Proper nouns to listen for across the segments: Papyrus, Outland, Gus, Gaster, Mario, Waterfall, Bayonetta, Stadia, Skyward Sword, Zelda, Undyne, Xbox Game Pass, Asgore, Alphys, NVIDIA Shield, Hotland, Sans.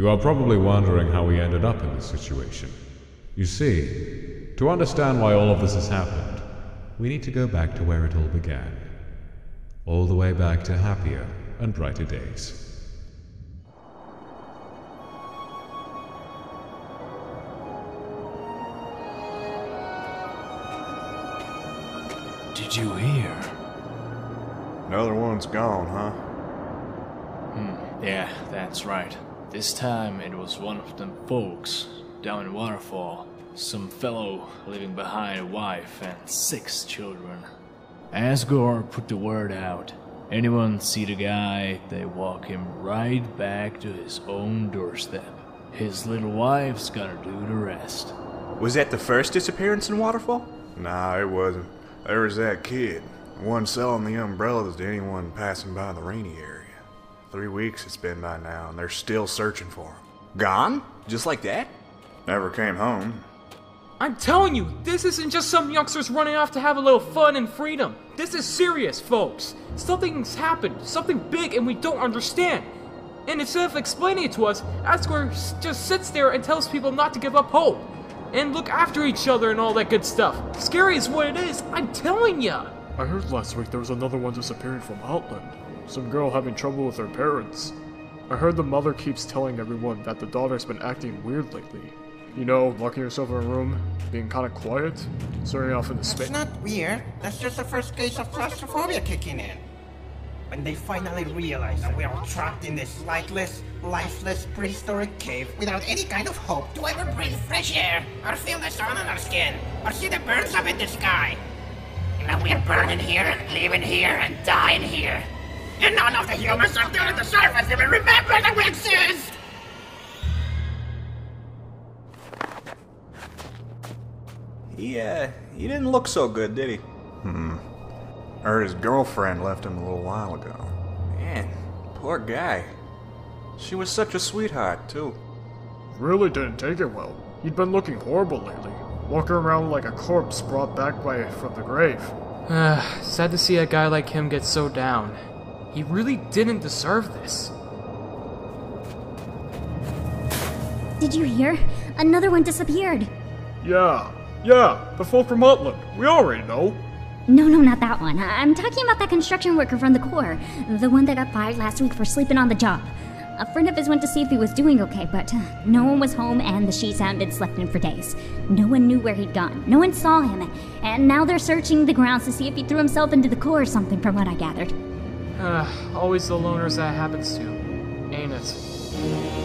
You are probably wondering how we ended up in this situation. You see, to understand why all of this has happened, we need to go back to where it all began. All the way back to happier and brighter days. Did you hear? Another one's gone, huh? Yeah, that's right. This time it was one of them folks down in Waterfall. Some fellow leaving behind a wife and 6 children. Asgore put the word out. Anyone see the guy, they walk him right back to his own doorstep. His little wife's gonna do the rest. Was that the first disappearance in Waterfall? Nah, it wasn't. There was that kid, one selling the umbrellas to anyone passing by the rainy area. 3 weeks it's been by now, and they're still searching for him. Gone? Just like that? Never came home. I'm telling you, this isn't just some youngsters running off to have a little fun and freedom. This is serious, folks. Something's happened, something big, and we don't understand. And instead of explaining it to us, Asgore just sits there and tells people not to give up hope. And look after each other and all that good stuff. Scary is what it is, I'm telling ya! I heard last week there was another one disappearing from Outland. Some girl having trouble with her parents. I heard the mother keeps telling everyone that the daughter's been acting weird lately. You know, locking yourself in a room, being kinda quiet, staring off into space. That's not weird, that's just the first case of claustrophobia kicking in. When they finally realize that we're all trapped in this lightless, lifeless, prehistoric cave without any kind of hope to ever breathe fresh air, or feel the sun on our skin, or see the birds up in the sky. And we're burning here, and living here, and dying here. And none of the humans out there on the surface even remember that we exist! He didn't look so good, did he? Or his girlfriend left him a little while ago. Man, poor guy. She was such a sweetheart, too. Really didn't take it well. He'd been looking horrible lately. Walking around like a corpse brought back from the grave. Sad to see a guy like him get so down. He really didn't deserve this. Did you hear? Another one disappeared. Yeah, the folk from Outland. We already know. No, not that one. I'm talking about that construction worker from the Corps. The one that got fired last week for sleeping on the job. A friend of his went to see if he was doing okay, but no one was home and the she-hound had slept in for days. No one knew where he'd gone. No one saw him. And now they're searching the grounds to see if he threw himself into the Corps or something, from what I gathered. Always the loners that happens to, ain't it?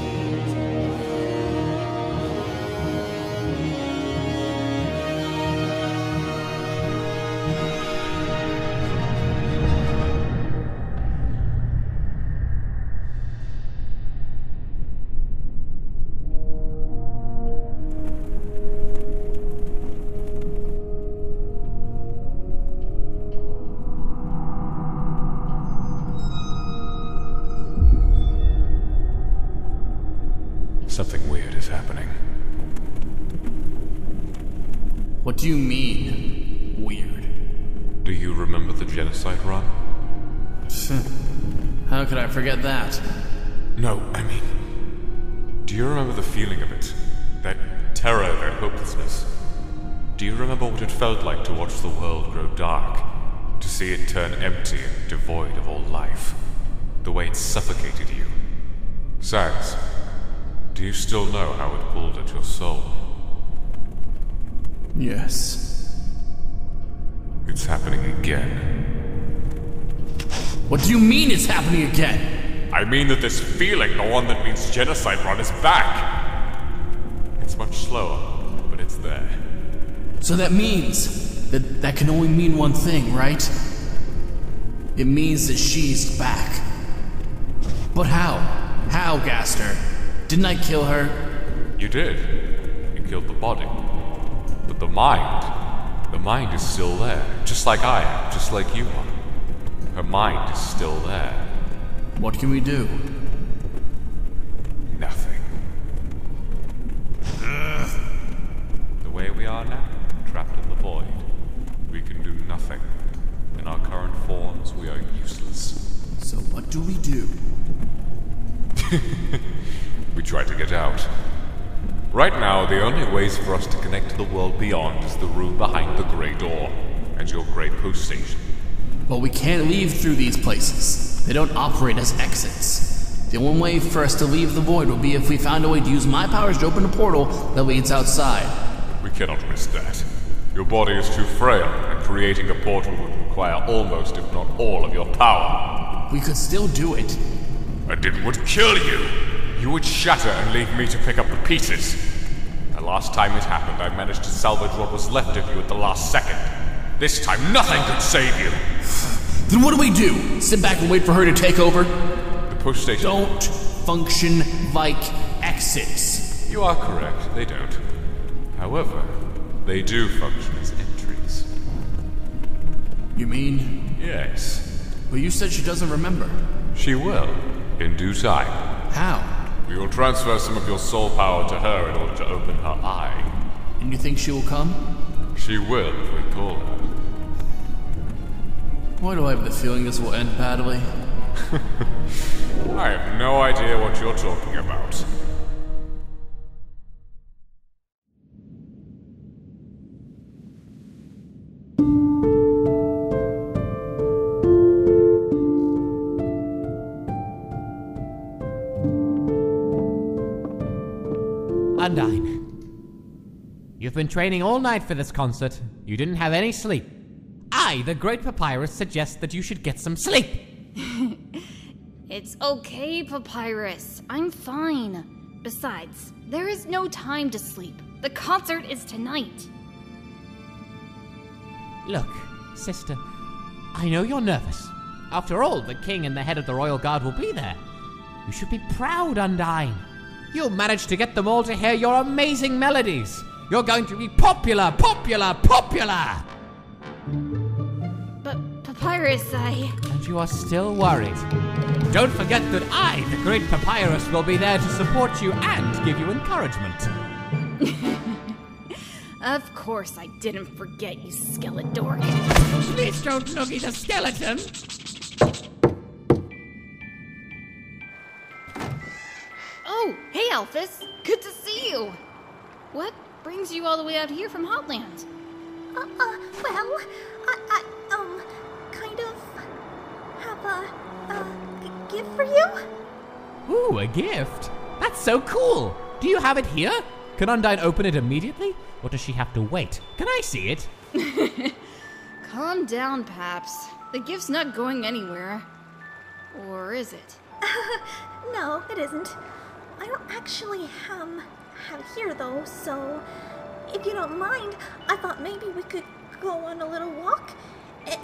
Something weird is happening. What do you mean, weird? Do you remember the genocide run? How could I forget that? No, I mean... Do you remember the feeling of it? That terror, that hopelessness? Do you remember what it felt like to watch the world grow dark? To see it turn empty and devoid of all life? The way it suffocated you? Sans, do you still know how it pulled at your soul? Yes. It's happening again. What do you mean it's happening again? I mean that this feeling, the one that means genocide run, is back. It's much slower, but it's there. So that means that that can only mean one thing, right? It means that she's back. But how? How, Gaster? Didn't I kill her? You did. You killed the body. But the mind is still there. Just like I am, just like you are. Her mind is still there. What can we do? Nothing. The way we are now, trapped in the void. We can do nothing. In our current forms, we are useless. So what do we do? try to get out. Right now, the only ways for us to connect to the world beyond is the room behind the Grey Door, and your Grey Post Station. But we can't leave through these places. They don't operate as exits. The only way for us to leave the void would be if we found a way to use my powers to open a portal that leads outside. We cannot risk that. Your body is too frail, and creating a portal would require almost, if not all, of your power. We could still do it. And it would kill you! You would shatter and leave me to pick up the pieces. The last time it happened, I managed to salvage what was left of you at the last second. This time, nothing could save you! Then what do we do? Sit back and wait for her to take over? The push station... don't function like exits. You are correct, they don't. However, they do function as entries. You mean? Yes. Well, you said she doesn't remember. She will, in due time. How? We will transfer some of your soul power to her in order to open her eye. And you think she will come? She will, if we call her. Why do I have the feeling this will end badly? I have no idea what you're talking about. Undyne. You've been training all night for this concert. You didn't have any sleep. I, the Great Papyrus, suggest that you should get some sleep. It's okay, Papyrus. I'm fine. Besides, there is no time to sleep. The concert is tonight. Look, sister, I know you're nervous. After all, the king and the head of the royal guard will be there. You should be proud, Undyne. You'll manage to get them all to hear your amazing melodies. You're going to be popular, popular, popular! But, Papyrus, I... And you are still worried. Don't forget that I, the Great Papyrus, will be there to support you and give you encouragement. Of course I didn't forget, you skeletdork. Please don't look at the skeleton! Oh, hey Alphys! Good to see you! What brings you all the way out here from Hotland? Well, I kind of have a gift for you? Ooh, a gift? That's so cool! Do you have it here? Can Undyne open it immediately? Or does she have to wait? Can I see it? Calm down, Paps. The gift's not going anywhere. Or is it? No, it isn't. I don't actually have it here, though, so if you don't mind, I thought maybe we could go on a little walk,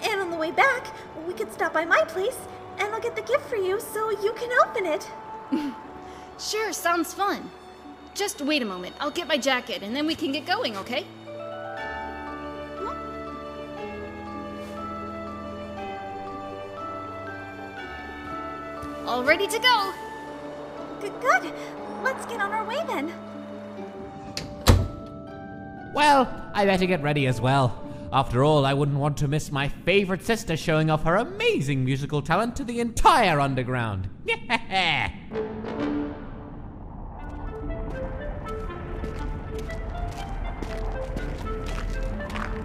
and on the way back, we could stop by my place, and I'll get the gift for you so you can open it. Sure, sounds fun. Just wait a moment, I'll get my jacket, and then we can get going, okay? All ready to go! Good. Let's get on our way then. Well, I better get ready as well. After all, I wouldn't want to miss my favorite sister showing off her amazing musical talent to the entire underground. Yeah!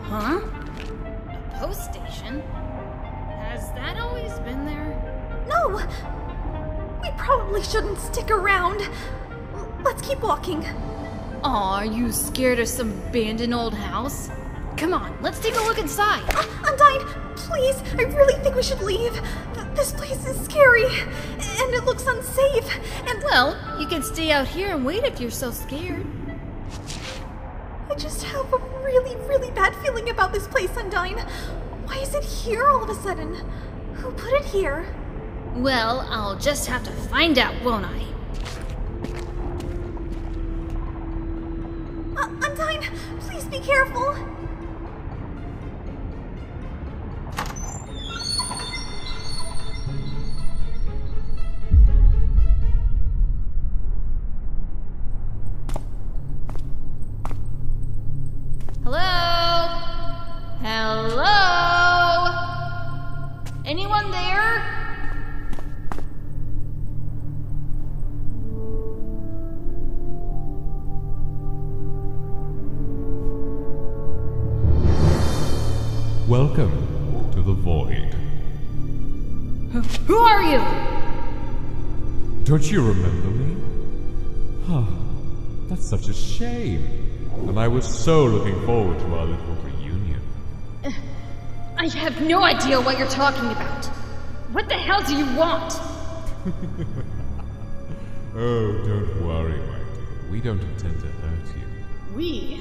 Huh? A post station? Has that always been there? No! We probably shouldn't stick around. Let's keep walking. Aw, are you scared of some abandoned old house? Come on, let's take a look inside. Undyne, please, I really think we should leave. This place is scary, and it looks unsafe, and... Well, you can stay out here and wait if you're so scared. I just have a really, really bad feeling about this place, Undyne. Why is it here all of a sudden? Who put it here? Well, I'll just have to find out, won't I? Undyne, please be careful! Hello? Hello? Anyone there? are you? Don't you remember me? Huh. That's such a shame. And I was so looking forward to our little reunion. I have no idea what you're talking about. What the hell do you want? Oh, don't worry, my dear. We don't intend to hurt you. We?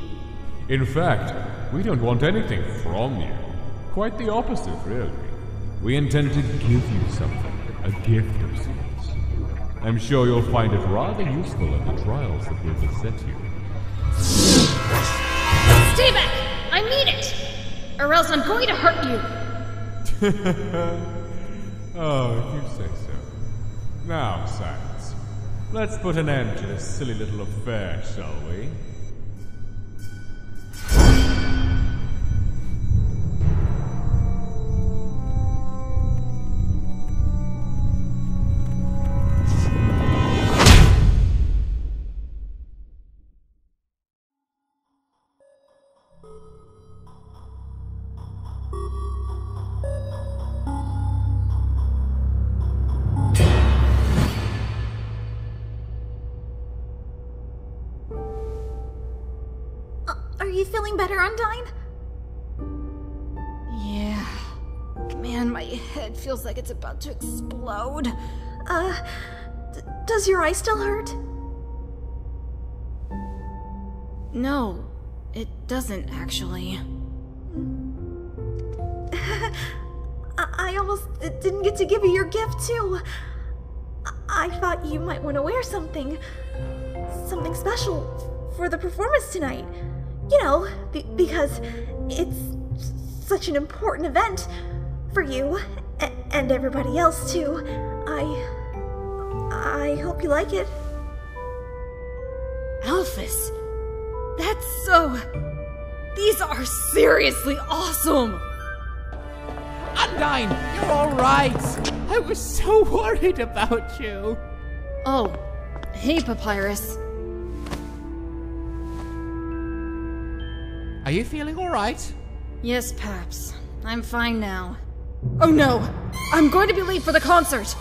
In fact, we don't want anything from you. Quite the opposite, really. We intend to give you something, a gift of sorts. I'm sure you'll find it rather useful in the trials that will beset you. Stay back! I mean it! Or else I'm going to hurt you! Oh, if you say so. Now, Sans, let's put an end to this silly little affair, shall we? Are you feeling better, Undyne? Yeah. Man, my head feels like it's about to explode. Does your eye still hurt? No, it doesn't actually. I almost didn't get to give you your gift, too. I thought you might want to wear something. Something special for the performance tonight. You know, because it's such an important event for you and everybody else too. I hope you like it. Alphys, that's so... These are seriously awesome! Undyne, you're alright! I was so worried about you! Oh, hey Papyrus. Are you feeling alright? Yes, Paps. I'm fine now. Oh no! I'm going to be late for the concert!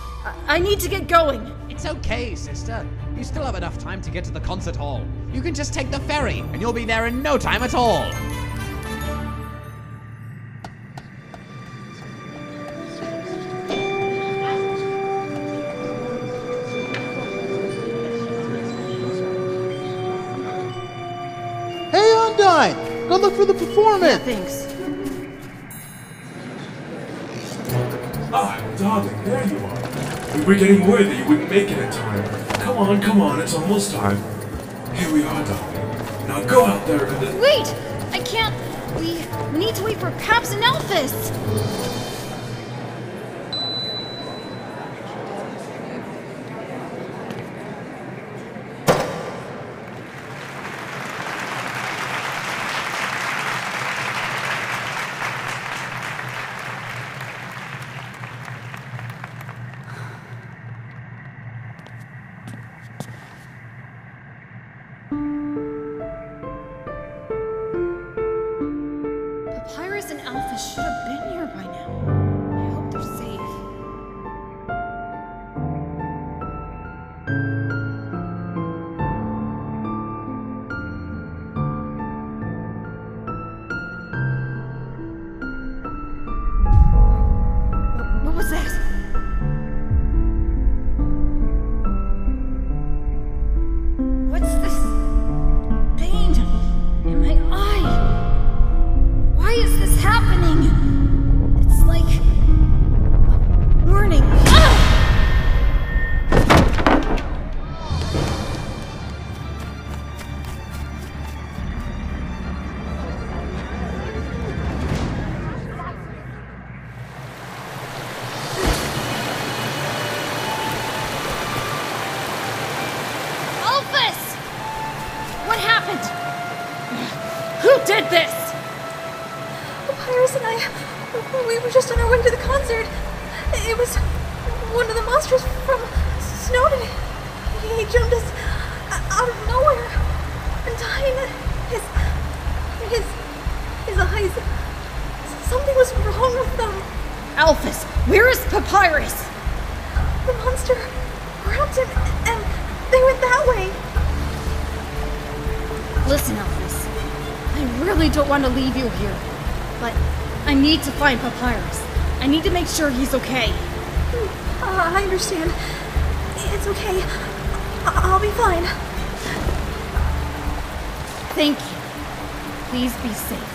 I need to get going! It's okay, sister. You still have enough time to get to the concert hall. You can just take the ferry, and you'll be there in no time at all! Go look for the performance! Yeah, thanks. Ah, darling, there you are. We were getting worried that you wouldn't make it in time. Come on, come on, it's almost time. Here we are, darling. Now go out there and... Wait! I can't... We need to wait for Paps and Alphys! Something was wrong with them. Alphys, where is Papyrus? Gaster, Raptor, and they went that way. Listen, Alphys, I really don't want to leave you here, but I need to find Papyrus. I need to make sure he's okay. I understand. It's okay. I'll be fine. Thank you. Please be safe.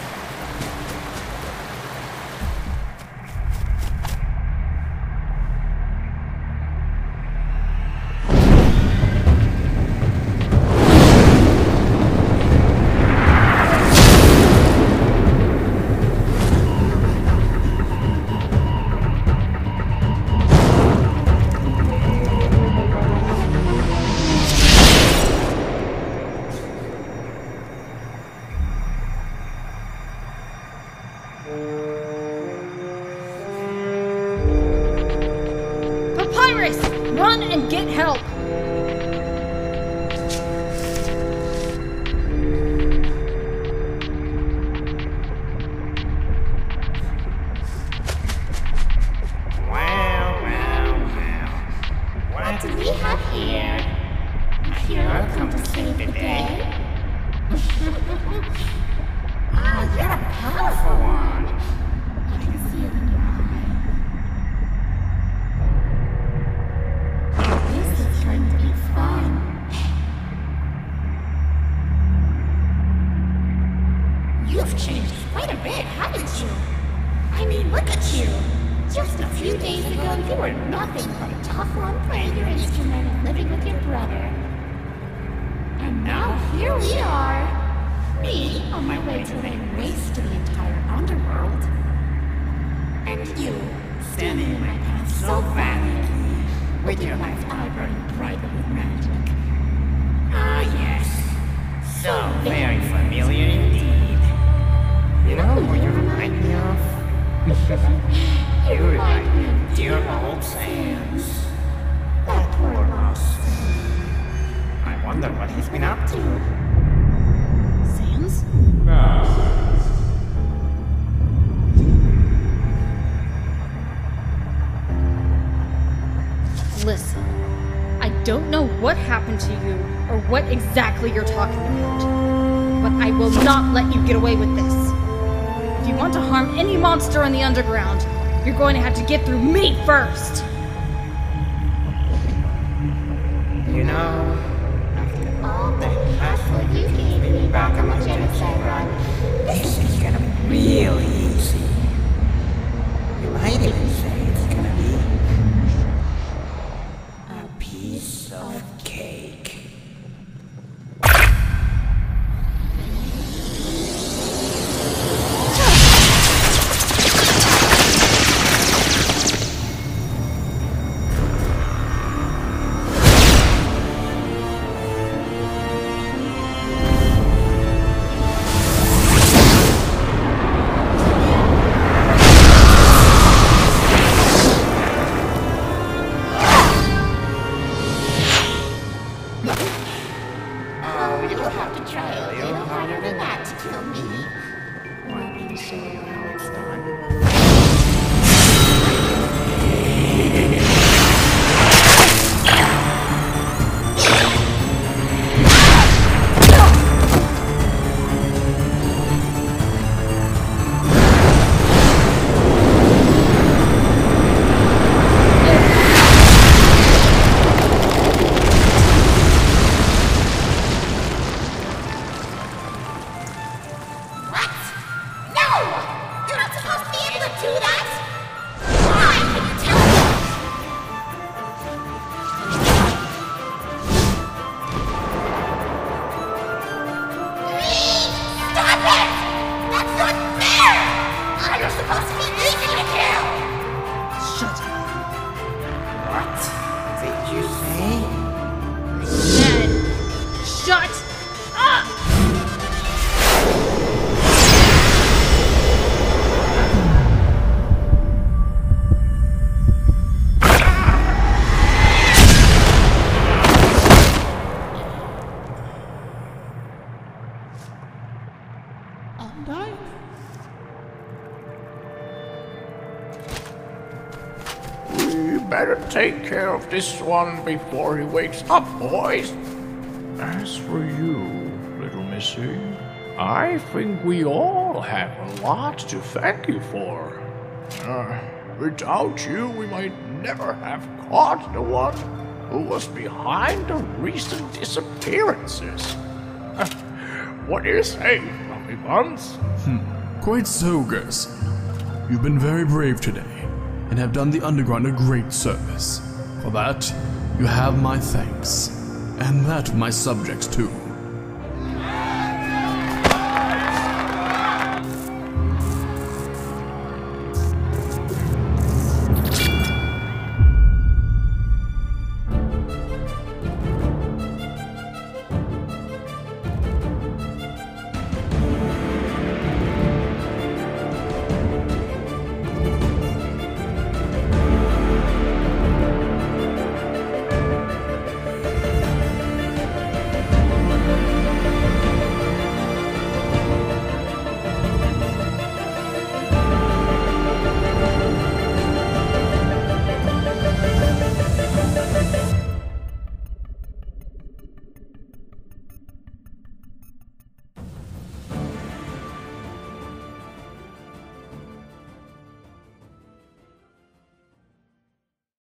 Listen, I don't know what happened to you or what exactly you're talking about, but I will not let you get away with this. If you want to harm any monster in the underground, you're going to have to get through me first! You know, after all the hassle you gave me back on my genocide run, this is gonna be really easy. You might even say it's gonna be better take care of this one before he wakes up, boys. As for you, little missy, I think we all have a lot to thank you for. Without you, we might never have caught the one who was behind the recent disappearances. What do you say, Grumpy Buns? Quite so, Gus. You've been very brave today, and have done the Underground a great service. For that, you have my thanks, and that of my subjects too.